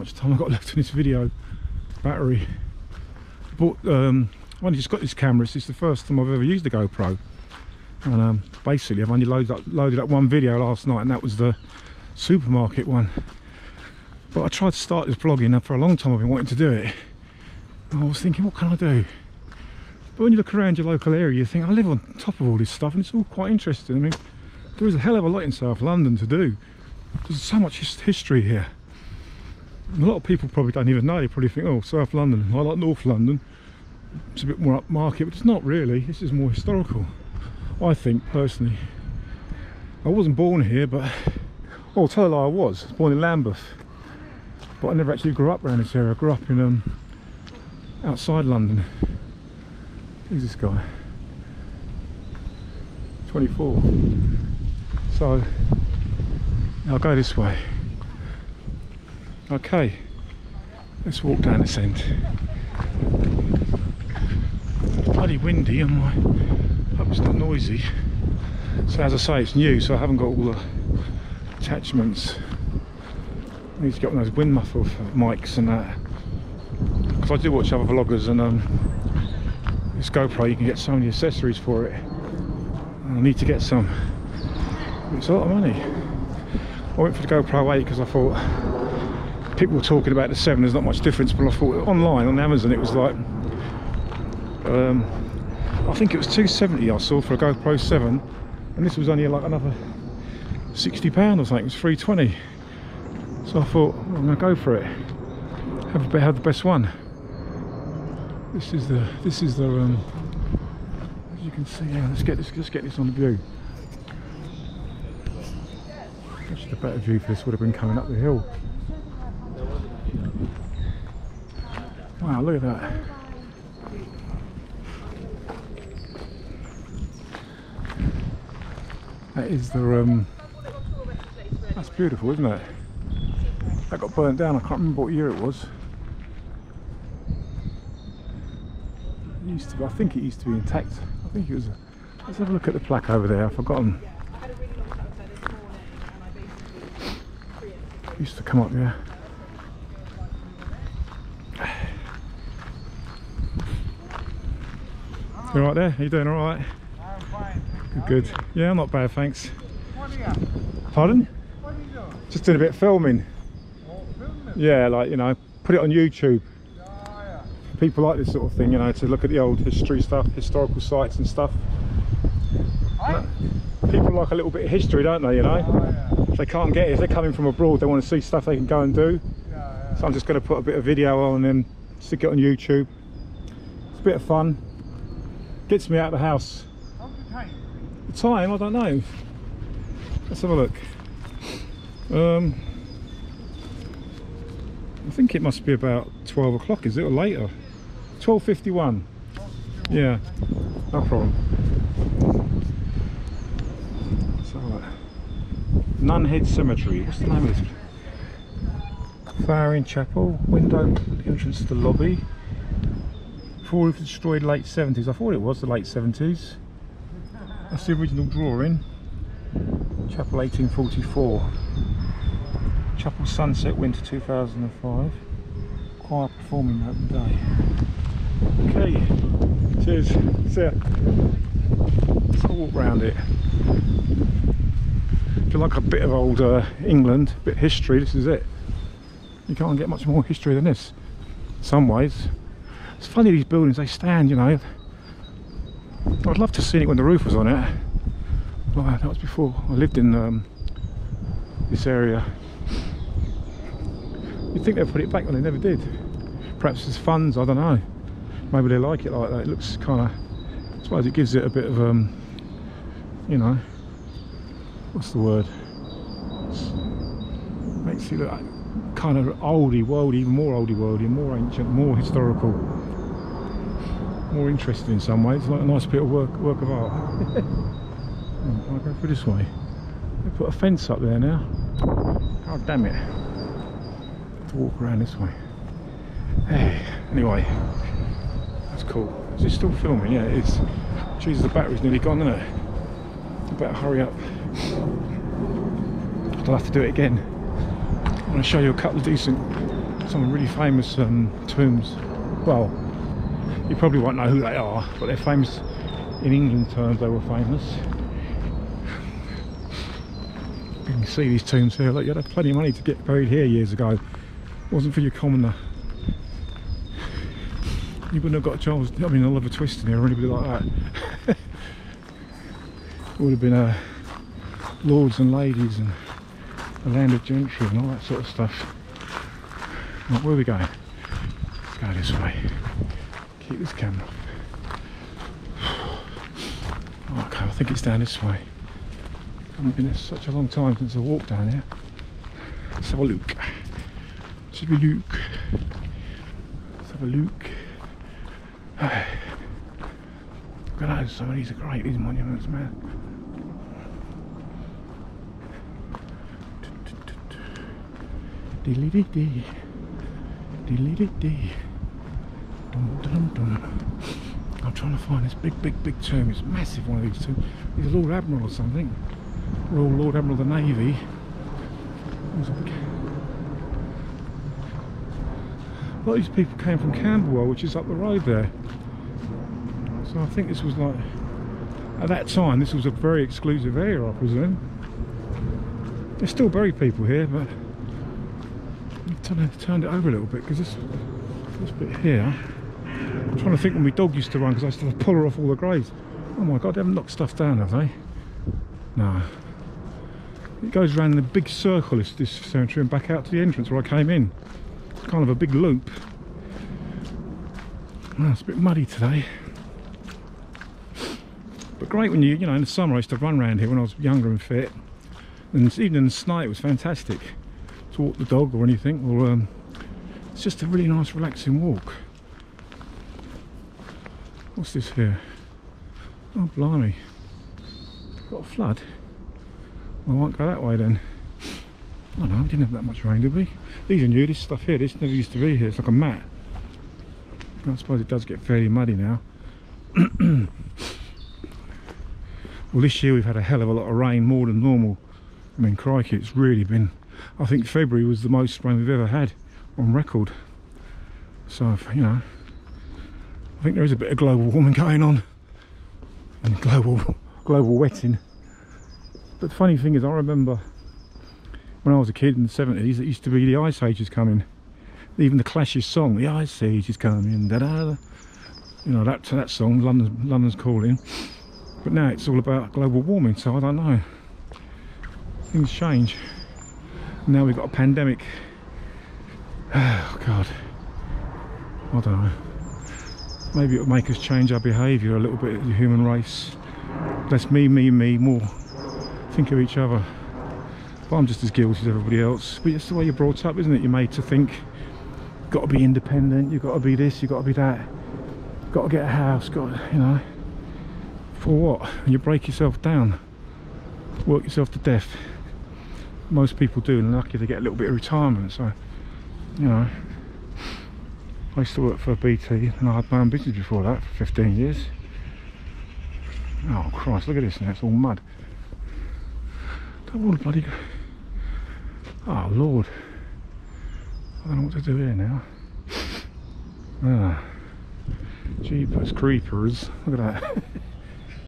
much time I've got left in this video. Battery. I've only just got this camera. It's the first time I've ever used the GoPro. And basically I've only loaded up one video last night, and that was the supermarket one. But I tried to start this vlogging, and for a long time I've been wanting to do it. I was thinking, what can I do? But when you look around your local area, you think, I live on top of all this stuff, and it's all quite interesting. I mean, there is a hell of a lot in South London to do. There's so much history here. And a lot of people probably don't even know. They probably think, oh, South London, I like North London. It's a bit more upmarket, but it's not really. This is more historical, I think, personally. I wasn't born here, but... oh, tell a lie, I was. I was born in Lambeth. But I never actually grew up around this area. I grew up in outside London. Who's this guy? 24. So I'll go this way. Okay, let's walk down this end. It's bloody windy, and I hope it's not noisy. So as I say, it's new, so I haven't got all the attachments. I need to get on those wind muffle mics and that, because I do watch other vloggers, and this GoPro, you can get so many accessories for it, and I need to get some. It's a lot of money. I went for the GoPro 8 because I thought people were talking about the 7, there's not much difference, but I thought online on Amazon it was like I think it was 270 I saw for a GoPro 7, and this was only like another £60 or something. It was 320. So I thought, well, I'm gonna go for it. Have the best one. This is the as you can see, yeah, let's get this on the view. Actually, the better view for this would have been coming up the hill. Wow, look at that. That is the that's beautiful, isn't it? That got burnt down. I can't remember what year it was. It used to be, I think it used to be intact. I think it was. Let's have a look at the plaque over there. I've forgotten. It used to come up there. You alright there? Are you doing alright? I'm fine. Good. Yeah, not bad, thanks. What are you? Pardon? What are you doing? Just doing a bit of filming. Yeah, like, you know, put it on YouTube. Oh, yeah. People like this sort of thing, you know, to look at the old history stuff, historical sites and stuff. Hi. People like a little bit of history, don't they, you know? Oh, yeah. If they can't get it, if they're coming from abroad, they want to see stuff they can go and do. Yeah, yeah. So I'm just going to put a bit of video on and stick it on YouTube. It's a bit of fun. Gets me out of the house. How's the time? The time? I don't know. Let's have a look. I think it must be about 12 o'clock, is it, or later? 12:51. Yeah, no problem. So, Nunhead Cemetery, what's the name of this? Faring Chapel, window entrance to the lobby. Before it was destroyed, late 70s. I thought it was the late 70s. That's the original drawing. Chapel 1844. Chapel sunset, winter 2005. Choir performing open day. Okay, cheers. See ya. Let's have a walk round it. If you like a bit of old England, a bit of history, this is it. You can't get much more history than this. In some ways, it's funny these buildings, they stand, you know. I'd love to have seen it when the roof was on it. Well, that was before I lived in this area. You'd think they'd put it back, but they never did. Perhaps it's funds, I don't know. Maybe they like it like that. It looks kind of, I suppose it gives it a bit of, you know, what's the word? It makes it look kind of oldie worldy, even more oldie worldy, more ancient, more historical, more interesting in some ways. It's like a nice bit of work of art. Can I go through this way? They put a fence up there now. God damn it. To walk around this way. Hey, anyway, that's cool. Is it still filming? Yeah, it is. Jesus, the battery's nearly gone, isn't it? I better hurry up. I'll have to do it again. I want to show you a couple of decent some really famous tombs. Well, you probably won't know who they are, but they're famous in England terms. They were famous. You can see these tombs here. Look, you had plenty of money to get buried here years ago. It wasn't for your commoner. You wouldn't have got Charles. I mean, I love a twist in here or anybody like that. It would have been lords and ladies and a land of gentry and all that sort of stuff. Right, where are we going? Let's go this way. Keep this camera. Okay, I think it's down this way. I haven't been here such a long time since I walked down here. Let's have a look. Let's have a look. Let's have a look. Hey. Look at those. Some of these are great, these monuments, man. Dilly-dee-dee. Dilly-dee-dee. Dum-dum-dum. I'm trying to find this big tomb. It's massive, one of these tombs. He's a Lord Admiral or something. Royal Lord Admiral of the Navy. A lot of these people came from Camberwell, which is up the road there. So I think this was like, at that time, this was a very exclusive area, I presume. They still bury people here, but turned it over a little bit because this bit here, I'm trying to think when my dog used to run because I used to pull her off all the graves. Oh my god, they haven't knocked stuff down, have they? No. It goes around in a big circle, this cemetery, and back out to the entrance where I came in. It's kind of a big loop. Oh, it's a bit muddy today. But great when you know, in the summer I used to run around here when I was younger and fit. And even in the snow, it was fantastic. To walk the dog or anything, or it's just a really nice relaxing walk. What's this here? Oh blimey, got a flood. Well, I won't go that way then. Oh no, we didn't have that much rain, did we? These are new, this stuff here, this never used to be here, it's like a mat. I suppose it does get fairly muddy now. Well, this year we've had a hell of a lot of rain, more than normal. I mean, crikey, it's really been, I think February was the most rain we've ever had on record. So, you know, I think there is a bit of global warming going on and global wetting. But the funny thing is, I remember when I was a kid in the 70s, it used to be the Ice Age is coming. Even the Clash's song, the Ice Age is coming, da-da-da. You know, that song, London's Calling. But now it's all about global warming, so I don't know. Things change. Now we've got a pandemic. Oh god, I don't know, maybe it'll make us change our behaviour a little bit as a human race. Less me, more think of each other. But I'm just as guilty as everybody else, but it's the way you're brought up, isn't it? You're made to think you've got to be independent, you've got to be this, you've got to be that, you've got to get a house, you know, for what? And you break yourself down, work yourself to death. Most people do, and lucky they get a little bit of retirement. So, you know, I used to work for BT and I had my own business before that for 15 years. Oh Christ, look at this now, it's all mud. Don't want to bloody... Oh Lord, I don't know what to do here now. Ah, jeepers creepers, look at that.